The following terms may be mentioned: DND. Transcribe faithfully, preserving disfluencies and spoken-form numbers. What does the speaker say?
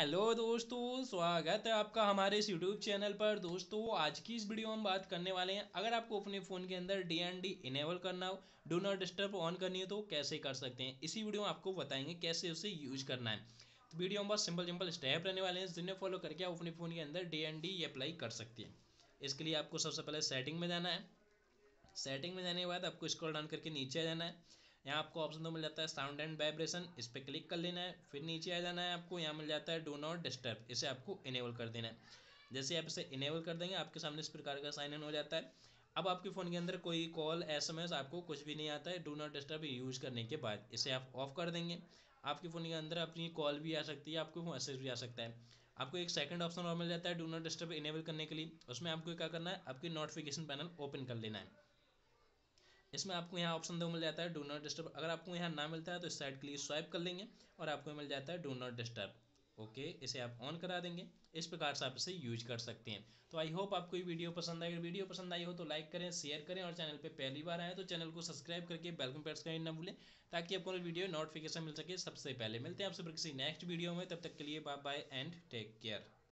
Hello दोस्तों, स्वागत है आपका हमारे इस यूट्यूब चैनल पर। दोस्तों आज की इस वीडियो में हम बात करने वाले हैं, अगर आपको अपने फ़ोन के अंदर डीएनडी इनेबल करना हो, डू नॉट डिस्टर्ब ऑन करनी हो तो कैसे कर सकते हैं। इसी वीडियो में आपको बताएंगे कैसे उसे यूज करना है। तो वीडियो में बहुत सिंपल सिंपल स्टेप रहने वाले हैं, जिन्हें फॉलो करके आप अपने फ़ोन के अंदर डीएनडी अप्लाई कर सकते हैं। इसके लिए आपको सबसे पहले सेटिंग में जाना है। सेटिंग में जाने के बाद आपको स्क्रॉल डाउन करके नीचे आ जाना है। यहाँ आपको ऑप्शन तो मिल जाता है साउंड एंड वाइब्रेशन, इस पर क्लिक कर लेना है। फिर नीचे आ जाना है, आपको यहाँ मिल जाता है डू नॉट डिस्टर्ब, इसे आपको इनेबल कर देना है। जैसे आप इसे इनेबल कर देंगे, आपके सामने इस प्रकार का साइन इन हो जाता है। अब आपके फ़ोन के अंदर कोई कॉल, एसएमएस, आपको कुछ भी नहीं आता है। डू नॉट डिस्टर्ब यूज करने के बाद इसे आप ऑफ कर देंगे, आपके फ़ोन के अंदर अपनी कॉल भी आ सकती है, आपको मैसेज भी आ सकता है। आपको एक सेकंड ऑप्शन और मिल जाता है डू नॉट डिस्टर्ब इनेबल करने के लिए। उसमें आपको क्या करना है, आपकी नोटिफिकेशन पैनल ओपन कर लेना है। इसमें आपको यहाँ ऑप्शन दो मिल जाता है डू नॉट डिस्टर्ब। अगर आपको यहाँ ना मिलता है तो इस साइड के लिए स्वाइप कर लेंगे और आपको मिल जाता है डू नॉट डिस्टर्ब। ओके, इसे आप ऑन करा देंगे। इस प्रकार से आप इसे यूज कर सकते हैं। तो आई होप आपको ये वीडियो पसंद आए। अगर वीडियो पसंद आई हो तो लाइक करें, शेयर करें और चैनल पे पहली बार आए तो चैनल को सब्सक्राइब करके बेल आइकन प्रेस करना ना भूलें, ताकि आपको वीडियो नोटिफिकेशन मिल सके सबसे पहले। मिलते हैं आपसे किसी नेक्स्ट वीडियो में, तब तक के लिए bye bye and take care.